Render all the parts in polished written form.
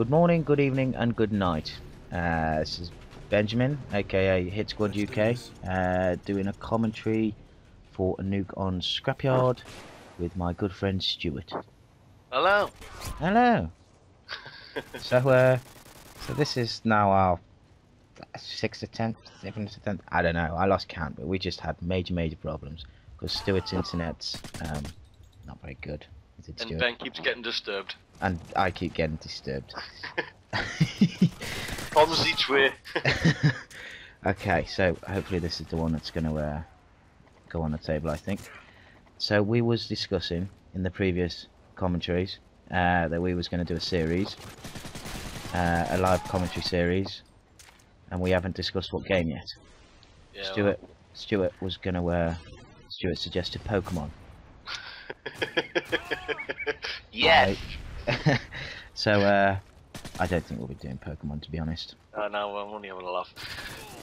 Good morning, good evening, and good night. This is Benjamin, aka Hit Squad UK, doing a commentary for a nuke on Scrapyard with my good friend Stuart. Hello. Hello. So this is now our 7th attempt, I don't know, I lost count, but we just had major problems because Stuart's internet's not very good. And Ben keeps getting disturbed. And I keep getting disturbed. Problems each way. Okay, so hopefully this is the one that's going to go on the table, I think. So we was discussing in the previous commentaries that we was going to do a series, a live commentary series, and we haven't discussed what game yet. Yeah, Stuart was going to. Stuart suggested Pokemon. Yes. So I don't think we'll be doing Pokemon, to be honest. No, I'm only having a laugh.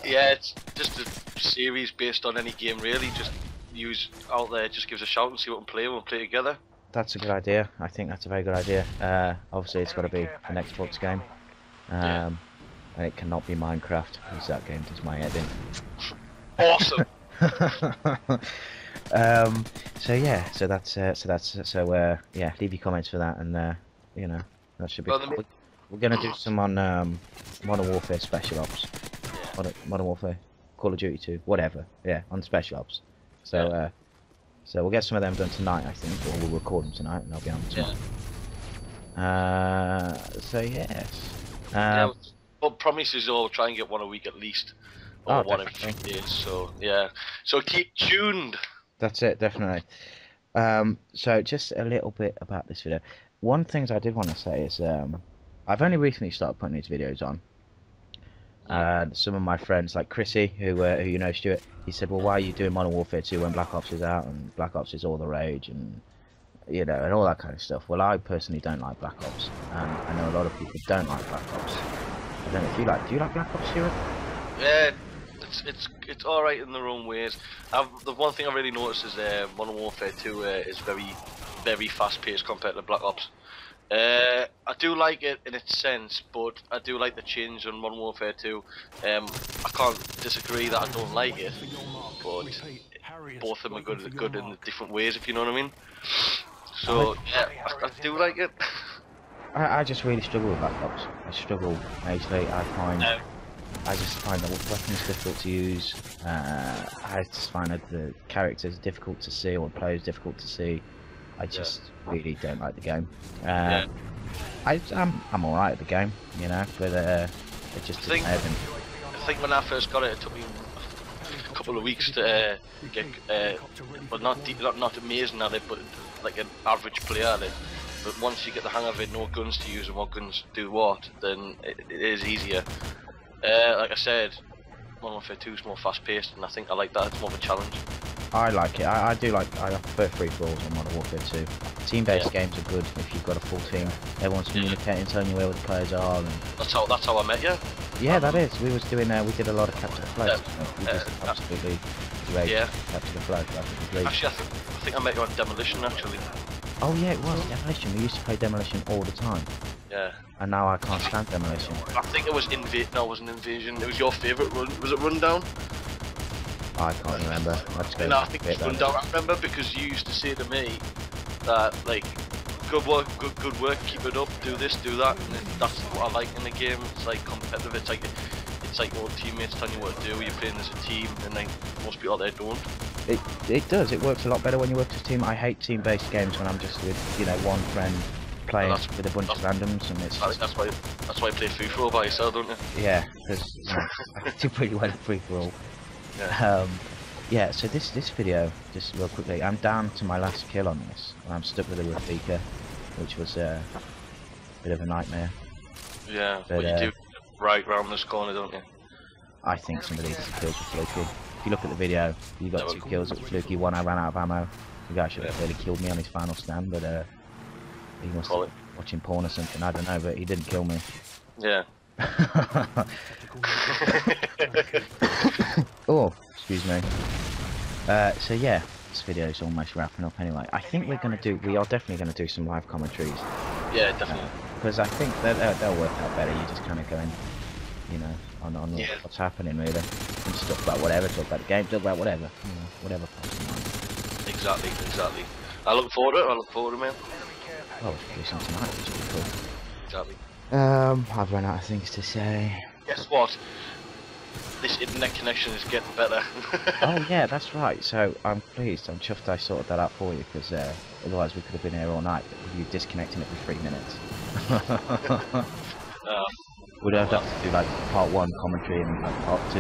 Yeah, it's just a series based on any game, really. Just use out there, just give us a shout and see what we can play. We'll play together. That's a good idea. I think that's a very good idea. Obviously, it's got to be an Xbox game, and it cannot be Minecraft because that game does my head in. Awesome. So yeah, so leave your comments for that, and you know, that should be. We're gonna do some on Modern Warfare Special Ops, Modern Warfare, Call of Duty 2, whatever. Yeah, on Special Ops. So so we'll get some of them done tonight, I think, or we'll record them tonight, and I'll be on tomorrow. Yeah. So yes. Well, promises we'll try and get one a week at least. Or one every few days, so yeah. So keep tuned. That's it, definitely. So just a little bit about this video. One thing I did want to say is I've only recently started putting these videos on. And some of my friends, like Chrissy, who you know, Stuart, he said, "Well, why are you doing Modern Warfare 2 when Black Ops is out and Black Ops is all the rage and you know and all that kind of stuff?" Well, I personally don't like Black Ops, and I know a lot of people don't like Black Ops. I don't know if you like. Do you like Black Ops, Stuart? Yeah. It's all right in their own ways. The one thing I really noticed is Modern Warfare 2 is very fast paced compared to Black Ops. I do like it in its sense, but I do like the change on Modern Warfare 2. I can't disagree that I don't like it, but both of them are good in different ways, if you know what I mean. So yeah, I do like it. I just really struggle with Black Ops. I struggle, actually. I just find the weapons difficult to use. I just find that the characters difficult to see, or players difficult to see. I just really don't like the game. I'm alright at the game, you know, but it just doesn't happen. I think when I first got it, it took me a couple of weeks to get, but not amazing at it, but like an average player at it. But once you get the hang of it, no guns to use and what guns do what, then it is easier. Like I said, Modern Warfare 2 is more fast-paced, and I think I like that. It's more of a challenge. I like it. I do like. I prefer free-for-alls on Modern Warfare 2. Team-based games are good if you've got a full team. Everyone's communicating, telling you where all the players are. And... That's how I met you. Yeah, that is. We was doing. We did a lot of Capture the Flow. Absolutely great. Yeah. Capture the Flow. Actually, I think I met you on Demolition. Actually. Oh yeah, it was Demolition. We used to play Demolition all the time. Yeah. And now I can't stand Demolition. I think it was Invasion. No, it wasn't Invasion. It was your favourite run. Was it Rundown? I can't remember. No, I think it was Rundown. I remember because you used to say to me that, like, good work, keep it up, do this, do that, and that's what I like in the game. It's like competitive. It's like your teammates telling you what to do. You're playing as a team, and then most people out there don't. It does. It works a lot better when you work as a team. I hate team-based games when I'm just with, you know, one friend. Playing with a bunch of randoms, and it's that's why you play free for all by yourself, don't you? Yeah, because I do pretty well at free for all. Yeah. Yeah. So this video, just real quickly, I'm down to my last kill on this, and I'm stuck with a Rafika, which was a bit of a nightmare. Yeah, but you do right round this corner, don't you? I think some of these kills were fluky. If you look at the video, you got two kills that were fluky. One I ran out of ammo. The guy should have really killed me on his final stand, but he must be watching porn or something, I don't know, but he didn't kill me. Yeah. Oh, excuse me. So yeah, this video is almost wrapping up anyway. I think we are definitely going to do some live commentaries. Yeah, definitely. because I think they'll work out better. You just kind of go in, you know, on what's happening really. And just talk about whatever, talk about the game, talk about whatever, you know, whatever pops in mind. Exactly, exactly. I look forward to it. I look forward to it, man. Well, we can do something tonight, which would be cool. Exactly. I've run out of things to say. Guess what? This internet connection is getting better. Oh yeah, that's right. So I'm pleased. I'm chuffed I sorted that out for you, because otherwise we could have been here all night with you disconnecting it for 3 minutes. We'd have to do like part 1 commentary and like part 2.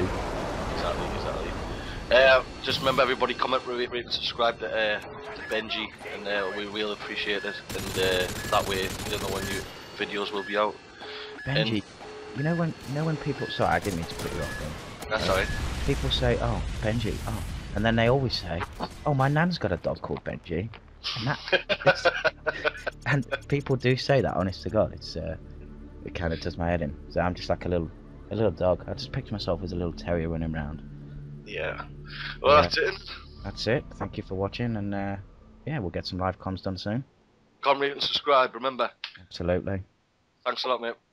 Exactly, exactly. Just remember everybody, comment, rate, subscribe to Benji, and we really appreciate it. And that way, you don't know when new videos will be out. Benji. And you know when people, sorry, I didn't mean to put you off then. That's alright. People say, oh, Benji, oh, and then they always say, oh, my nan's got a dog called Benji, and that, and people do say that, honest to God, it's, it kind of does my head in. So I'm just like a little dog. I just picture myself as a little terrier running around. Yeah. Well, that's it. That's it. Thank you for watching, and yeah, we'll get some live comms done soon. Comment, rate, and subscribe. Remember. Absolutely. Thanks a lot, mate.